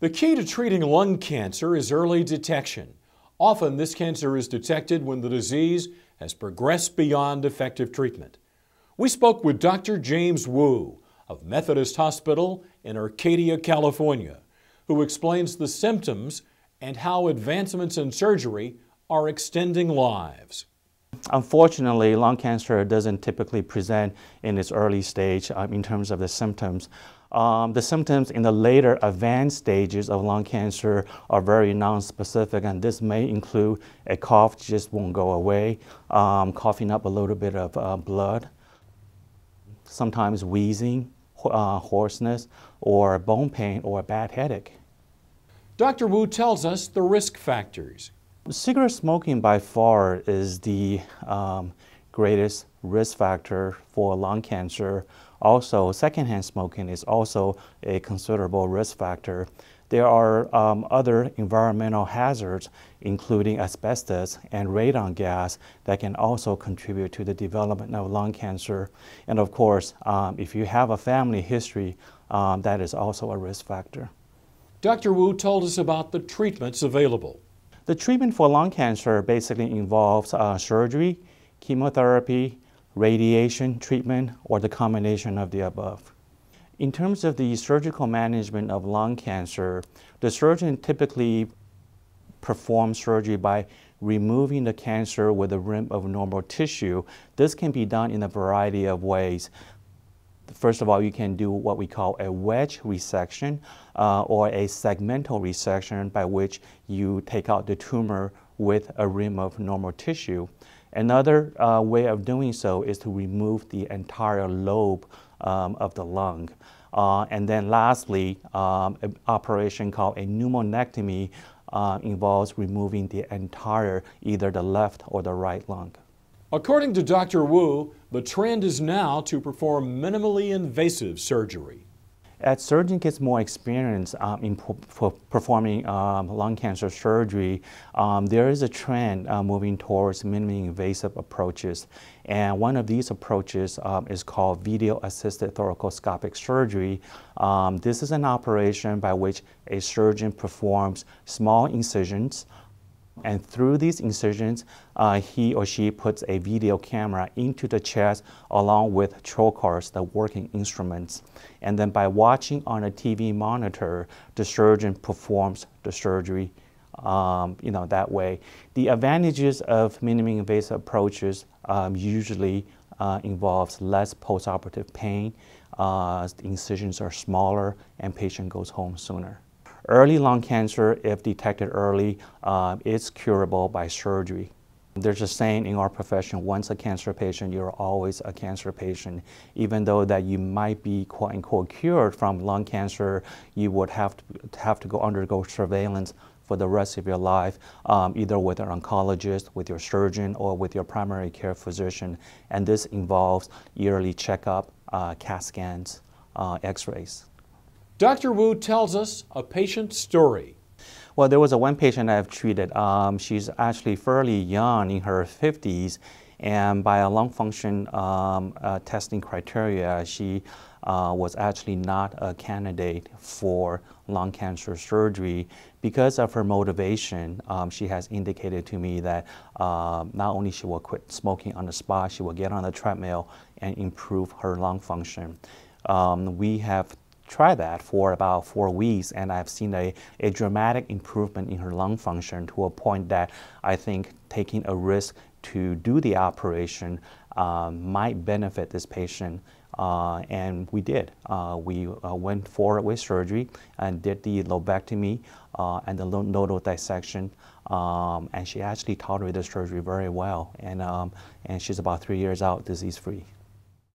The key to treating lung cancer is early detection. Often this cancer is detected when the disease has progressed beyond effective treatment. We spoke with Dr. James Wu of Methodist Hospital in Arcadia, California, who explains the symptoms and how advancements in surgery are extending lives. Unfortunately, lung cancer doesn't typically present in its early stage in terms of the symptoms. The symptoms in the later advanced stages of lung cancer are very nonspecific, and this may include a cough just won't go away, coughing up a little bit of blood, sometimes wheezing, hoarseness, or bone pain or a bad headache. Dr. Wu tells us the risk factors. Cigarette smoking by far is the greatest risk factor for lung cancer. Also, secondhand smoking is also a considerable risk factor. There are other environmental hazards, including asbestos and radon gas, that can also contribute to the development of lung cancer. And of course, if you have a family history, that is also a risk factor. Dr. Wu told us about the treatments available. The treatment for lung cancer basically involves surgery, chemotherapy, radiation treatment, or the combination of the above. In terms of the surgical management of lung cancer, the surgeon typically performs surgery by removing the cancer with a rim of normal tissue. This can be done in a variety of ways. First of all, you can do what we call a wedge resection or a segmental resection, by which you take out the tumor with a rim of normal tissue. Another way of doing so is to remove the entire lobe of the lung. And then lastly, an operation called a pneumonectomy involves removing the entire, either the left or the right lung. According to Dr. Wu, the trend is now to perform minimally invasive surgery. As surgeon gets more experience in performing lung cancer surgery, there is a trend moving towards minimally invasive approaches. And one of these approaches is called video-assisted thoracoscopic surgery. This is an operation by which a surgeon performs small incisions, and through these incisions, he or she puts a video camera into the chest along with trocars, the working instruments. And then by watching on a TV monitor, the surgeon performs the surgery that way. The advantages of minimally invasive approaches usually involves less postoperative pain, the incisions are smaller, and patient goes home sooner. Early lung cancer, if detected early, is curable by surgery. There's a saying in our profession, once a cancer patient, you're always a cancer patient. Even though that you might be quote unquote cured from lung cancer, you would have to go undergo surveillance for the rest of your life, either with an oncologist, with your surgeon, or with your primary care physician. And this involves yearly checkup, CAT scans, x-rays. Dr. Wu tells us a patient story. Well, there was one patient I've treated. She's actually fairly young, in her 50s, and by a lung function testing criteria, she was actually not a candidate for lung cancer surgery. Because of her motivation, she has indicated to me that not only she will quit smoking on the spot, she will get on the treadmill and improve her lung function. We have try that for about 4 weeks, and I've seen a dramatic improvement in her lung function to a point that I think taking a risk to do the operation might benefit this patient, and we did. We went forward with surgery and did the lobectomy and the nodal dissection, and she actually tolerated the surgery very well, and she's about 3 years out, disease-free.